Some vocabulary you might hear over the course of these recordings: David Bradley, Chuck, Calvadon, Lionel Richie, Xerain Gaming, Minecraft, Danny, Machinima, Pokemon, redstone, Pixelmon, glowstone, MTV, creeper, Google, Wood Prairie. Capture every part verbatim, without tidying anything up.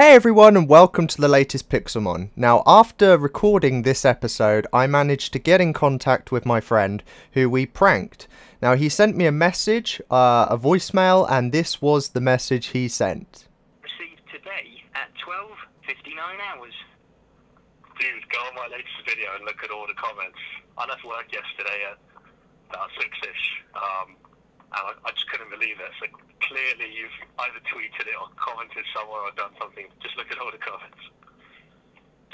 Hey everyone and welcome to the latest Pixelmon. Now after recording this episode I managed to get in contact with my friend who we pranked. Now he sent me a message, uh, a voicemail, and this was the message he sent. Received today at twelve fifty-nine hours. Dude, go on my latest video and look at all the comments. I left work yesterday at about six-ish. Um, And I just couldn't believe it. So clearly you've either tweeted it or commented somewhere or done something. Just look at all the comments.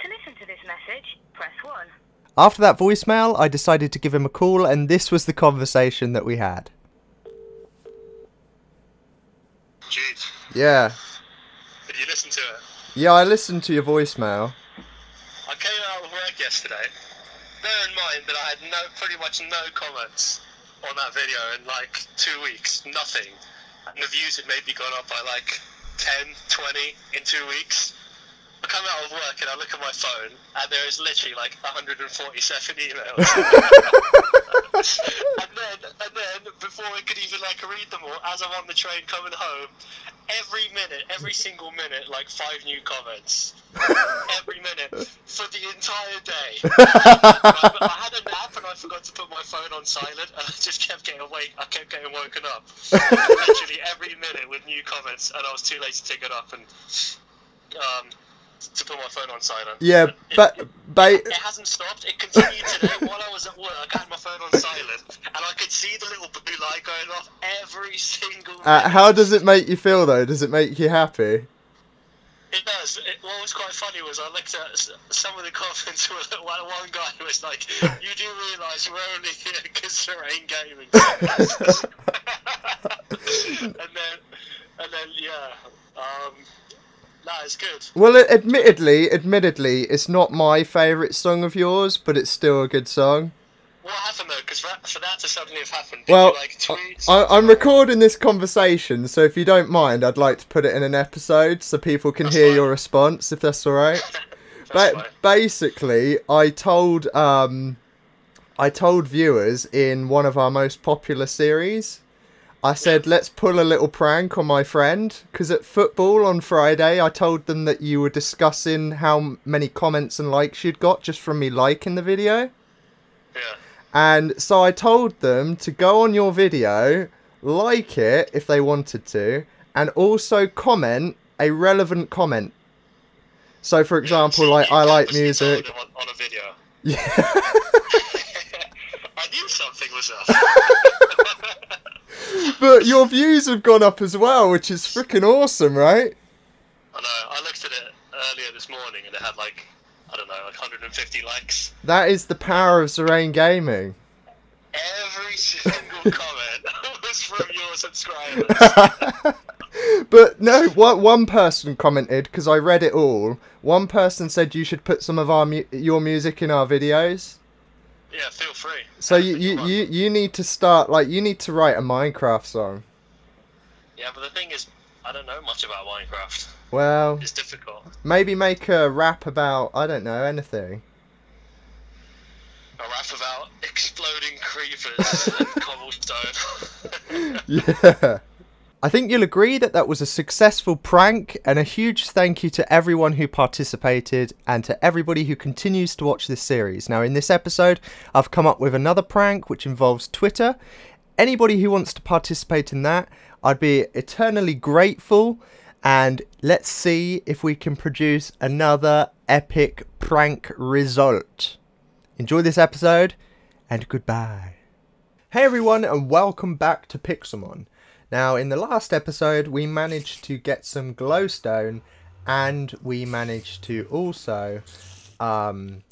To listen to this message, press one. After that voicemail, I decided to give him a call, and this was the conversation that we had. Jude. Yeah. Did you listen to it? Yeah, I listened to your voicemail. I came out of work yesterday. Bear in mind that I had no, pretty much no comments on that video in like two weeks, nothing. And the views had maybe gone up by like ten, twenty in two weeks. I come out of work and I look at my phone and there is literally like one hundred forty-seven emails. and, then, and then before I could even like read them all, as I'm on the train coming home, every minute, every single minute, like five new comments. Every minute, for the entire day. I, I had a nap and I forgot to put my phone on silent and I just kept getting awake, I kept getting woken up. Literally every minute with new comments and I was too late to pick it up and um, to put my phone on silent. Yeah, but... It, but... It, it hasn't stopped, it continued today while I was at work, I had my phone on silent and I could see the little blue light going off every single minute. Uh, how does it make you feel though? Does it make you happy? It does. It, what was quite funny was I looked at some of the comments where one guy was like, you do realise we're only here because Xerain Gaming. and then, and then, yeah, um, that is good. Well, it, admittedly, admittedly, it's not my favourite song of yours, but it's still a good song. What happened though? Because for that to suddenly have happened, did well, you, like, tweet? I, I'm recording this conversation, so if you don't mind, I'd like to put it in an episode so people can that's hear fine. your response, if that's all right. But fine. Basically, I told um, I told viewers in one of our most popular series, I said yeah. let's pull a little prank on my friend, because at football on Friday, I told them that you were discussing how many comments and likes you'd got just from me liking the video. Yeah. And so I told them to go on your video, like it if they wanted to, and also comment a relevant comment. So, for example, yeah, so like, I like music. On, on a video. Yeah. I knew something was up. But your views have gone up as well, which is freaking awesome, right? I know. I looked at it earlier this morning and it had like... I don't know, like one hundred fifty likes. That is the power of Xerain Gaming. Every single comment was from your subscribers. But no, what one person commented, because I read it all. One person said you should put some of our mu your music in our videos. Yeah, feel free. So you you, you you need to start, like, you need to write a Minecraft song. Yeah, but the thing is, I don't know much about Minecraft. Well, it's difficult. Maybe make a rap about, I don't know, anything. A rap about exploding creepers and cobblestone. Yeah. I think you'll agree that that was a successful prank, and a huge thank you to everyone who participated and to everybody who continues to watch this series. Now, in this episode, I've come up with another prank which involves Twitter. Anybody who wants to participate in that, I'd be eternally grateful. And let's see if we can produce another epic prank result. Enjoy this episode, and goodbye. Hey everyone, and welcome back to Pixelmon. Now, in the last episode, we managed to get some glowstone, and we managed to also um,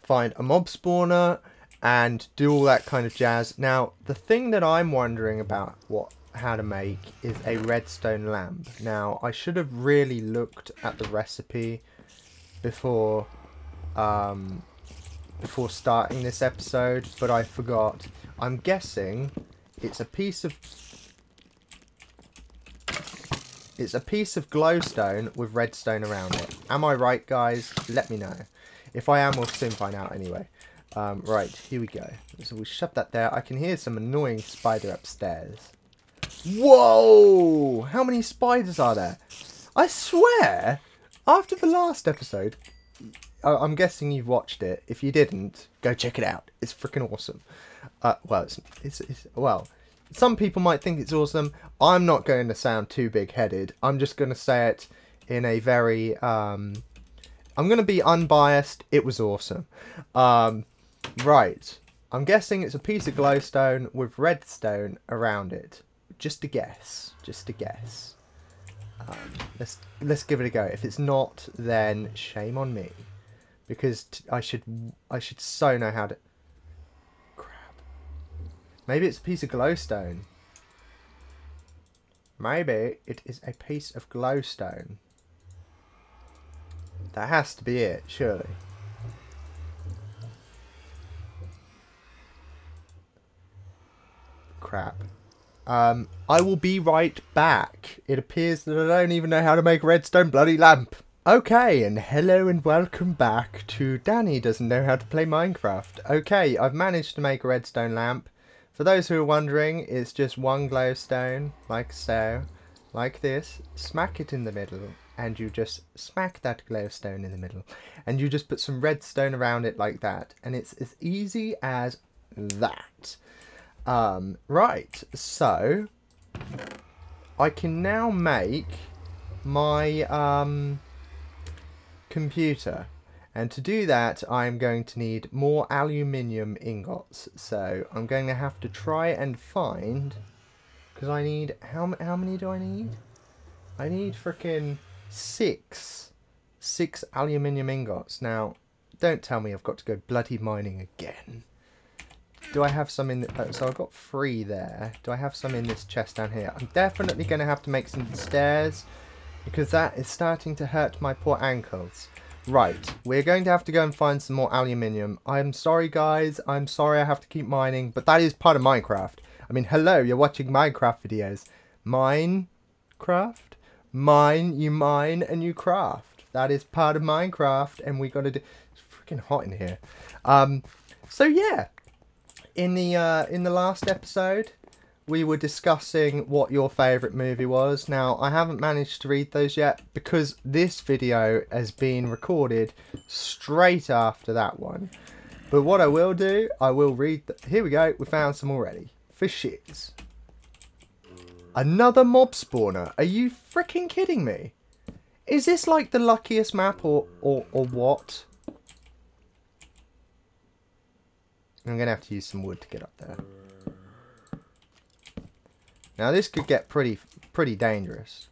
find a mob spawner, and do all that kind of jazz. Now, the thing that I'm wondering about, what... how to make is a redstone lamp. Now I should have really looked at the recipe before um, before starting this episode, but I forgot. I'm guessing it's a piece of it's a piece of glowstone with redstone around it. Am I right, guys? Let me know. If I am, we'll soon find out anyway. Um, right, here we go. So we shove that there. I can hear some annoying spider upstairs. Whoa! How many spiders are there? I swear, after the last episode, I'm guessing you've watched it. If you didn't, go check it out. It's freaking awesome. Uh, well, it's, it's, it's well, some people might think it's awesome. I'm not going to sound too big-headed. I'm just going to say it in a very... Um, I'm going to be unbiased. It was awesome. Um, right. I'm guessing it's a piece of glowstone with redstone around it. Just a guess. Just a guess. Um, let's let's give it a go. If it's not, then shame on me, because t I should I should so know how to. Crap. Maybe it's a piece of glowstone. Maybe it is a piece of glowstone. That has to be it, surely. Crap. Um, I will be right back. It appears that I don't even know how to make a redstone bloody lamp. Okay, and hello and welcome back to Danny Doesn't Know How to Play Minecraft. Okay, I've managed to make a redstone lamp. For those who are wondering, it's just one glowstone, like so, like this. Smack it in the middle, and you just smack that glowstone in the middle. And you just put some redstone around it like that. And it's as easy as that. Um, right, so I can now make my um, computer, and to do that I'm going to need more aluminium ingots, so I'm going to have to try and find, because I need, how, how many do I need? I need frickin' six, six aluminium ingots. Now, don't tell me I've got to go bloody mining again. Do I have some in... The, so I've got three there. Do I have some in this chest down here? I'm definitely going to have to make some stairs, because that is starting to hurt my poor ankles. Right. We're going to have to go and find some more aluminium. I'm sorry, guys. I'm sorry I have to keep mining, but that is part of Minecraft. I mean, hello, you're watching Minecraft videos. Minecraft? Mine, you mine, and you craft. That is part of Minecraft, and we got to do... It's freaking hot in here. Um, so, yeah. In the uh, in the last episode, we were discussing what your favourite movie was. Now, I haven't managed to read those yet because this video has been recorded straight after that one. But what I will do, I will read... Th Here we go, we found some already. For shits. Another mob spawner. Are you freaking kidding me? Is this like the luckiest map or, or, or what? I'm going to have to use some wood to get up there. Now this could get pretty pretty dangerous.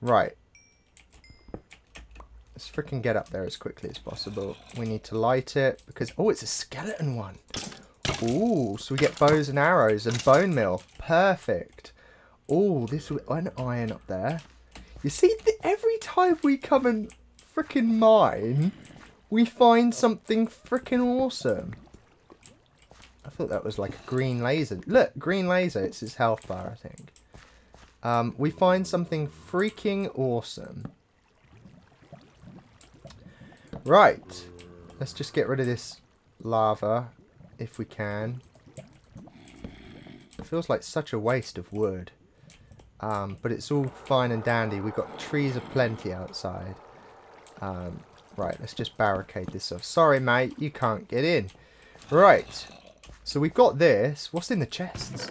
Right. Let's freaking get up there as quickly as possible. We need to light it because... Oh, it's a skeleton one. Ooh, so we get bows and arrows and bone mill. Perfect. Ooh, this will... an iron up there. You see, the, every time we come and freaking mine... We find something freaking awesome. I thought that was like a green laser. Look, green laser. It's his health bar, I think. Um, we find something freaking awesome. Right. Let's just get rid of this lava, if we can. It feels like such a waste of wood. Um, but it's all fine and dandy. We've got trees aplenty outside. Um... Right, let's just barricade this off. Sorry, mate, you can't get in. Right, so we've got this. What's in the chests?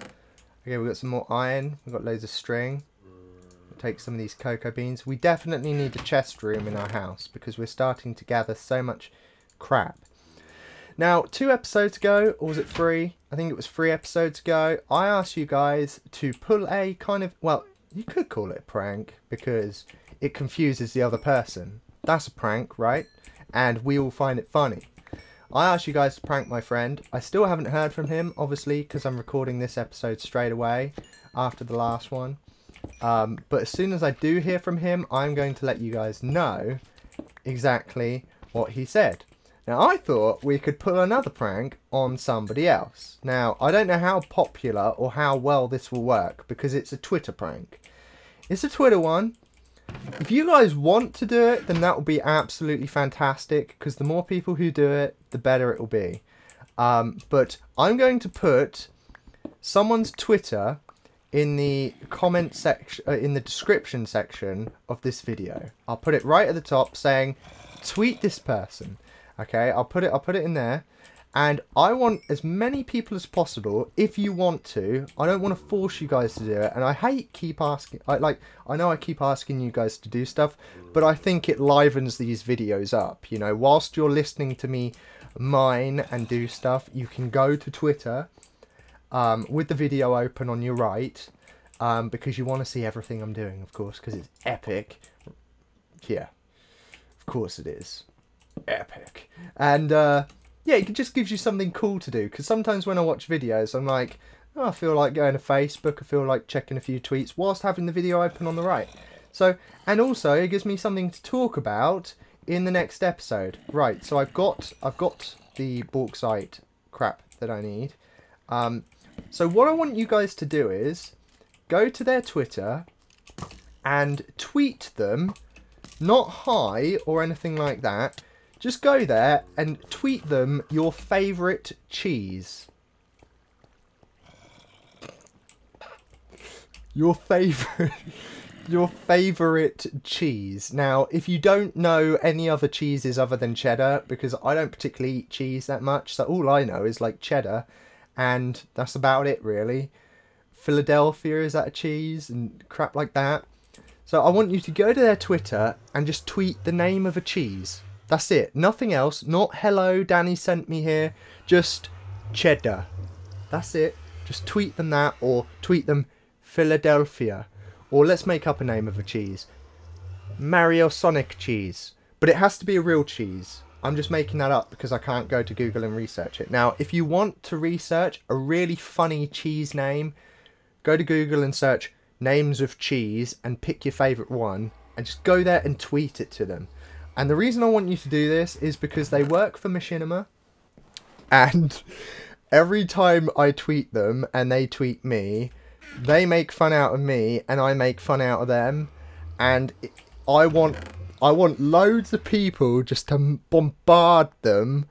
Okay, we've got some more iron. We've got loads of string. We'll take some of these cocoa beans. We definitely need a chest room in our house because we're starting to gather so much crap. Now, two episodes ago, or was it three? I think it was three episodes ago. I asked you guys to pull a kind of... Well, you could call it a prank because it confuses the other person. That's a prank, right? And we all find it funny. I asked you guys to prank my friend. I still haven't heard from him, obviously, because I'm recording this episode straight away after the last one. Um, but as soon as I do hear from him, I'm going to let you guys know exactly what he said. Now, I thought we could pull another prank on somebody else. Now, I don't know how popular or how well this will work because it's a Twitter prank. It's a Twitter one. If you guys want to do it, then that will be absolutely fantastic, because the more people who do it, the better it will be. Um, but I'm going to put someone's Twitter in the comment section, uh, in the description section of this video. I'll put it right at the top saying, tweet this person. Okay, I'll put it, I'll put it in there. And I want as many people as possible, if you want to. I don't want to force you guys to do it. And I hate keep asking, I, like, I know I keep asking you guys to do stuff, but I think it livens these videos up. You know, whilst you're listening to me mine and do stuff, you can go to Twitter um, with the video open on your right, um, because you want to see everything I'm doing, of course, because it's epic. Yeah, of course it is. Epic. And, uh... yeah, it just gives you something cool to do, because sometimes when I watch videos, I'm like, oh, I feel like going to Facebook, I feel like checking a few tweets, whilst having the video open on the right. So, and also, it gives me something to talk about in the next episode. Right, so I've got, I've got the bauxite crap that I need. Um, so what I want you guys to do is, go to their Twitter, and tweet them, not hi, or anything like that. Just go there and tweet them your favourite cheese. Your favourite... your favourite cheese. Now, if you don't know any other cheeses other than cheddar, because I don't particularly eat cheese that much, so all I know is, like, cheddar, and that's about it, really. Philadelphia, is that a cheese? And crap like that. So I want you to go to their Twitter and just tweet the name of a cheese. That's it. Nothing else. Not, hello, Danny sent me here. Just cheddar. That's it. Just tweet them that, or tweet them Philadelphia. Or let's make up a name of a cheese. Mario Sonic cheese. But it has to be a real cheese. I'm just making that up because I can't go to Google and research it. Now, if you want to research a really funny cheese name, go to Google and search names of cheese and pick your favourite one. And just go there and tweet it to them. And the reason I want you to do this is because they work for Machinima, and every time I tweet them and they tweet me, they make fun out of me and I make fun out of them, and I want I want loads of people just to bombard them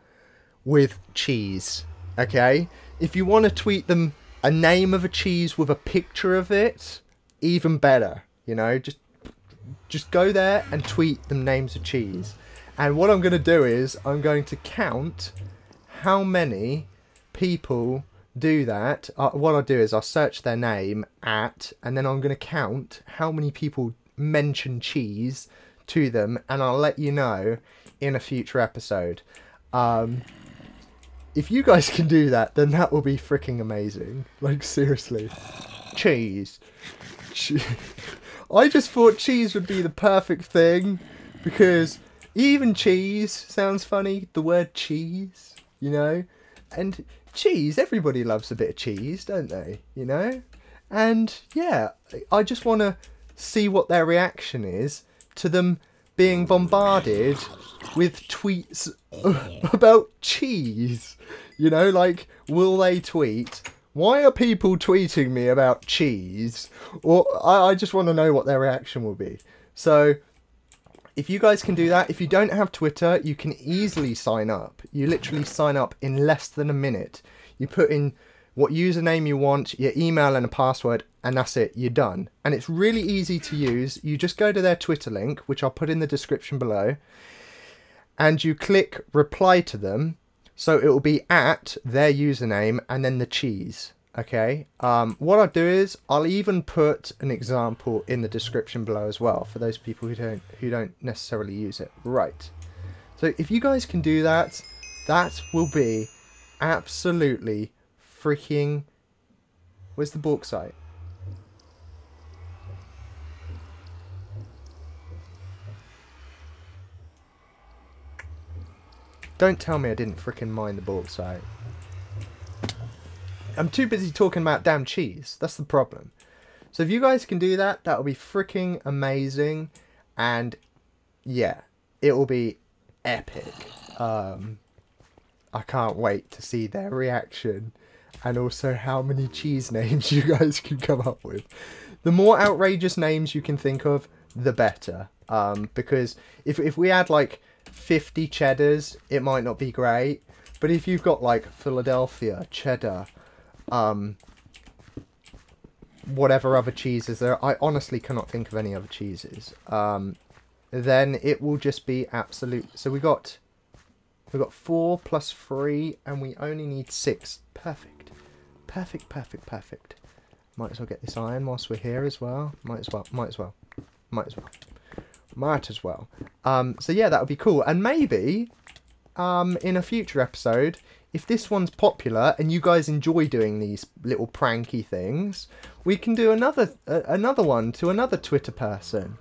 with cheese, okay? If you want to tweet them a name of a cheese with a picture of it, even better, you know, just... Just go there and tweet them names of cheese. And what I'm going to do is I'm going to count how many people do that. Uh, what I'll do is I'll search their name at, and then I'm going to count how many people mention cheese to them, and I'll let you know in a future episode. Um, if you guys can do that, then that will be freaking amazing. Like, seriously. Cheese. Cheese. I just thought cheese would be the perfect thing, because even cheese sounds funny, the word cheese, you know, and cheese, everybody loves a bit of cheese, don't they, you know, and yeah, I just want to see what their reaction is to them being bombarded with tweets about cheese, you know, like, will they tweet... Why are people tweeting me about cheese? Or I, I just want to know what their reaction will be. So, if you guys can do that, if you don't have Twitter, you can easily sign up. You literally sign up in less than a minute. You put in what username you want, your email and a password, and that's it, you're done. And it's really easy to use. You just go to their Twitter link, which I'll put in the description below, and you click reply to them. So it will be at their username and then the cheese, okay? Um, what I'll do is I'll even put an example in the description below as well for those people who don't who don't necessarily use it. Right. So if you guys can do that, that will be absolutely freaking... Where's the bauxite? Don't tell me I didn't frickin' mine the bauxite. I'm too busy talking about damn cheese. That's the problem. So if you guys can do that, that'll be fricking amazing. And yeah, it will be epic. Um, I can't wait to see their reaction. And also how many cheese names you guys can come up with. The more outrageous names you can think of, the better. Um, because if, if we had like... fifty cheddars, it might not be great, but if you've got like Philadelphia cheddar, um whatever other cheeses there are. I honestly cannot think of any other cheeses. Um, then it will just be absolute. So we got we got four plus three, and we only need six. Perfect, perfect, perfect, perfect. Might as well get this iron whilst we're here as well. Might as well. Might as well. Might as well. Might as well. Um, so yeah, that would be cool. And maybe um, in a future episode, if this one's popular and you guys enjoy doing these little pranky things, we can do another uh, another one to another Twitter person.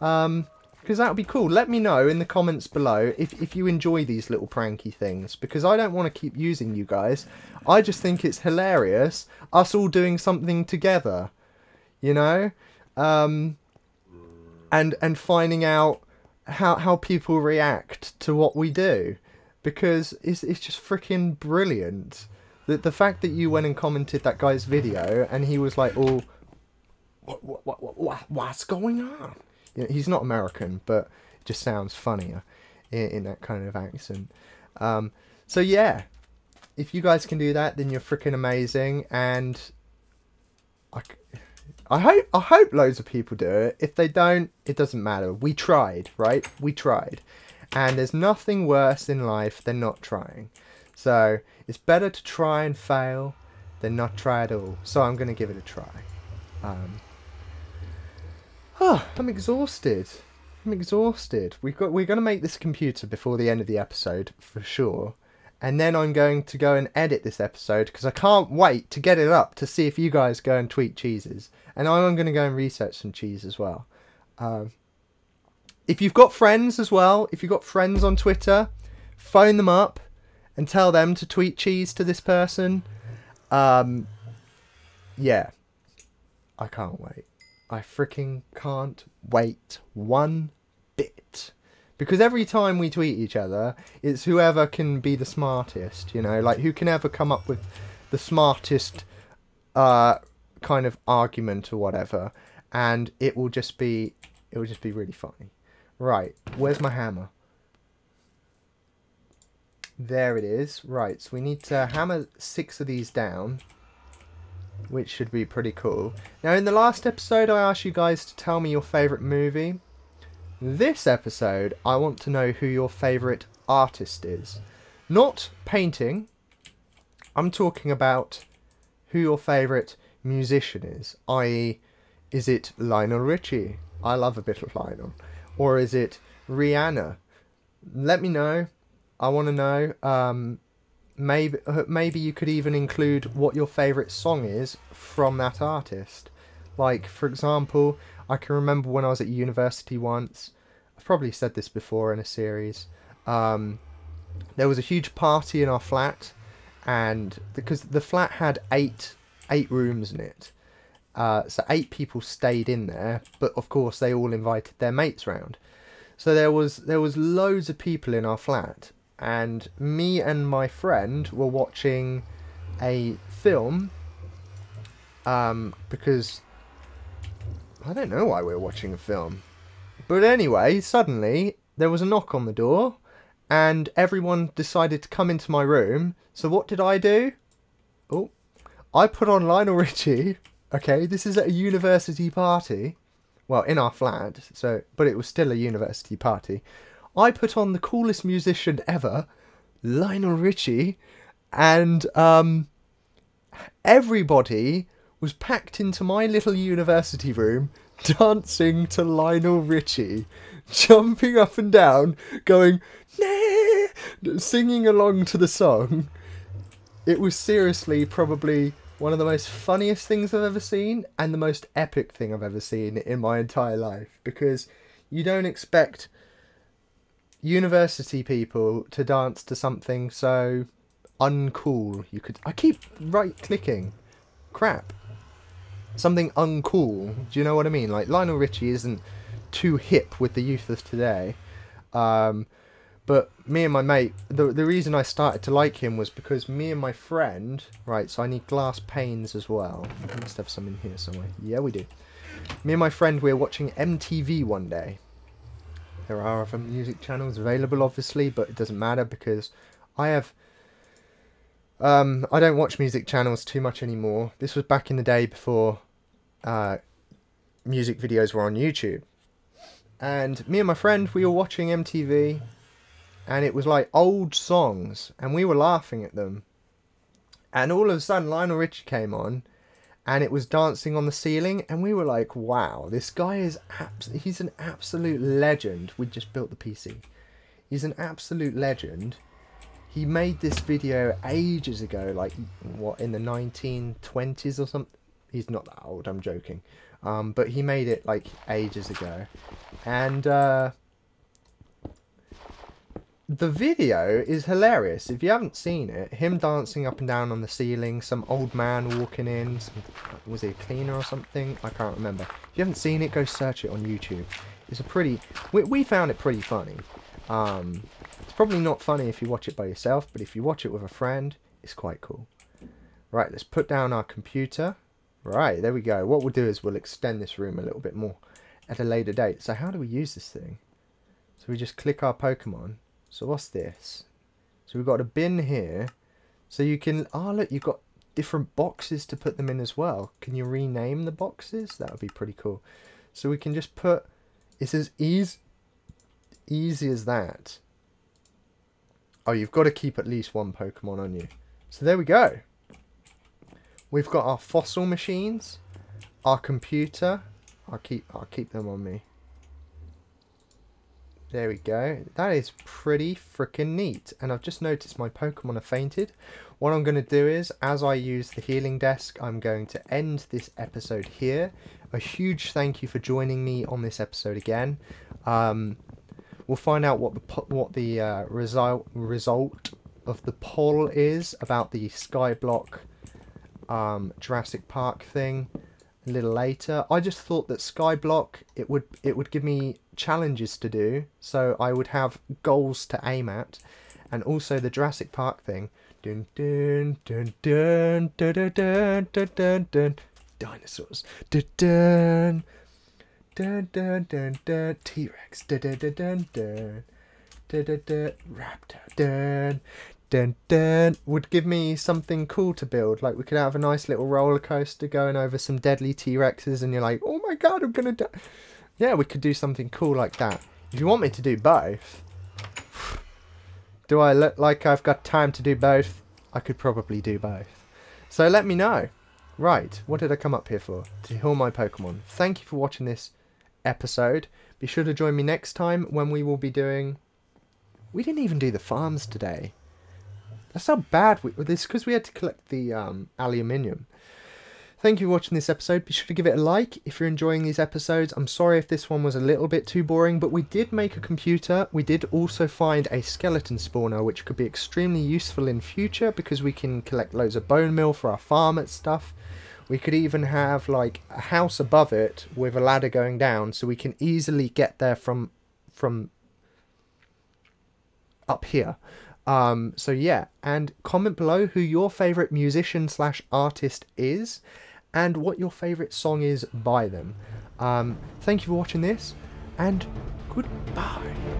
Um, because that would be cool. Let me know in the comments below if, if you enjoy these little pranky things, because I don't want to keep using you guys. I just think it's hilarious, us all doing something together, you know? Um, and and finding out how, how people react to what we do, because it's, it's just freaking brilliant. The, the fact that you went and commented that guy's video and he was like, oh, what, what, what, what, what's going on? He's not American, but it just sounds funnier in, in that kind of accent. Um, so yeah, if you guys can do that, then you're freaking amazing. And I, I hope I hope loads of people do it. If they don't, it doesn't matter. We tried, right? We tried. And there's nothing worse in life than not trying. So it's better to try and fail than not try at all. So I'm going to give it a try. Um, Oh, I'm exhausted. I'm exhausted. We've got, we're going to make this computer before the end of the episode, for sure. And then I'm going to go and edit this episode, because I can't wait to get it up to see if you guys go and tweet cheeses. And I'm going to go and research some cheese as well. Um, if you've got friends as well, if you've got friends on Twitter, phone them up and tell them to tweet cheese to this person. Um, yeah. I can't wait. I freaking can't wait one bit. Because every time we tweet each other, it's whoever can be the smartest, you know? Like, who can ever come up with the smartest uh, kind of argument or whatever. And it will just be, it will just be really funny. Right, where's my hammer? There it is. Right, so we need to hammer six of these down, which should be pretty cool. Now, in the last episode, I asked you guys to tell me your favourite movie. This episode, I want to know who your favourite artist is. Not painting. I'm talking about who your favourite musician is. that is, is it Lionel Richie? I love a bit of Lionel. Or is it Rihanna? Let me know. I want to know. Um... Maybe maybe you could even include what your favourite song is from that artist. Like, for example, I can remember when I was at university once, I've probably said this before in a series, um, there was a huge party in our flat, and because the flat had eight, eight rooms in it, uh, so eight people stayed in there, but of course they all invited their mates round. So there was, there was loads of people in our flat, and me and my friend were watching a film um, because I don't know why we were watching a film. But anyway, suddenly there was a knock on the door and everyone decided to come into my room. So what did I do? Oh, I put on Lionel Richie. Okay, this is at a university party. Well, in our flat, so, but it was still a university party. I put on the coolest musician ever, Lionel Richie, and um, everybody was packed into my little university room dancing to Lionel Richie, jumping up and down, going, nah, singing along to the song. It was seriously probably one of the most funniest things I've ever seen and the most epic thing I've ever seen in my entire life, because you don't expect university people to dance to something so uncool. You could, I keep right clicking crap, something uncool, do you know what I mean? Like, Lionel Richie isn't too hip with the youth of today, um, but me and my mate, the, the reason I started to like him was because me and my friend, right, so I need glass panes as well, I must have some in here somewhere, yeah we do, me and my friend, we were watching M T V one day. There are other music channels available, obviously, but it doesn't matter because I have... Um, I don't watch music channels too much anymore. This was back in the day before uh, music videos were on YouTube. And me and my friend, we were watching M T V, and it was like old songs, and we were laughing at them. And all of a sudden, Lionel Richie came on, and it was Dancing on the Ceiling, and we were like, wow, this guy is, abs he's an absolute legend. We just built the P C. He's an absolute legend. He made this video ages ago, like, what, in the nineteen twenties or something? He's not that old, I'm joking. Um, but he made it, like, ages ago. And uh, the video is hilarious. If you haven't seen it, him dancing up and down on the ceiling, some old man walking in. Some, was he a cleaner or something? I can't remember. If you haven't seen it, go search it on YouTube. It's a pretty... We, we found it pretty funny. Um, it's probably not funny if you watch it by yourself, but if you watch it with a friend, it's quite cool. Right, let's put down our computer. Right, there we go. What we'll do is we'll extend this room a little bit more at a later date. So how do we use this thing? So we just click our Pokemon. So what's this? So we've got a bin here. So you can... Oh, look, you've got different boxes to put them in as well. Can you rename the boxes? That would be pretty cool. So we can just put... It's as easy... easy as that. Oh, you've got to keep at least one Pokemon on you. So there we go. We've got our fossil machines, our computer. I'll keep I'll keep them on me. There we go. That is pretty freaking neat. And I've just noticed my Pokemon have fainted. What I'm going to do is, as I use the healing desk, I'm going to end this episode here. A huge thank you for joining me on this episode again. Um... We'll find out what the what the uh, result result of the poll is about the Skyblock um, Jurassic Park thing a little later. I just thought that Skyblock it would it would give me challenges to do, so I would have goals to aim at, and also the Jurassic Park thing. Dun dun dun dun dun dun dun dun dun, dun. Dinosaurs. Dun dun. Dun dun dun dun, T-Rex, dun dun dun dun dun, dun dun dun, Raptor, dun dun dun, would give me something cool to build. Like, we could have a nice little roller coaster going over some deadly T-Rexes, and you're like, oh my god, I'm gonna die. Yeah, we could do something cool like that. If you want me to do both, do I look like I've got time to do both? I could probably do both. So let me know. Right, what did I come up here for? To heal my Pokemon. Thank you for watching this episode. Be sure to join me next time when we will be doing... We didn't even do the farms today. That's how bad we... This because we had to collect the um, aluminium. Thank you for watching this episode. Be sure to give it a like if you're enjoying these episodes. I'm sorry if this one was a little bit too boring, but we did make a computer. We did also find a skeleton spawner, which could be extremely useful in future because we can collect loads of bone meal for our farm and stuff. We could even have like a house above it with a ladder going down, so we can easily get there from from up here. Um, so yeah, and comment below who your favourite musician slash artist is, and what your favourite song is by them. Um, thank you for watching this, and goodbye.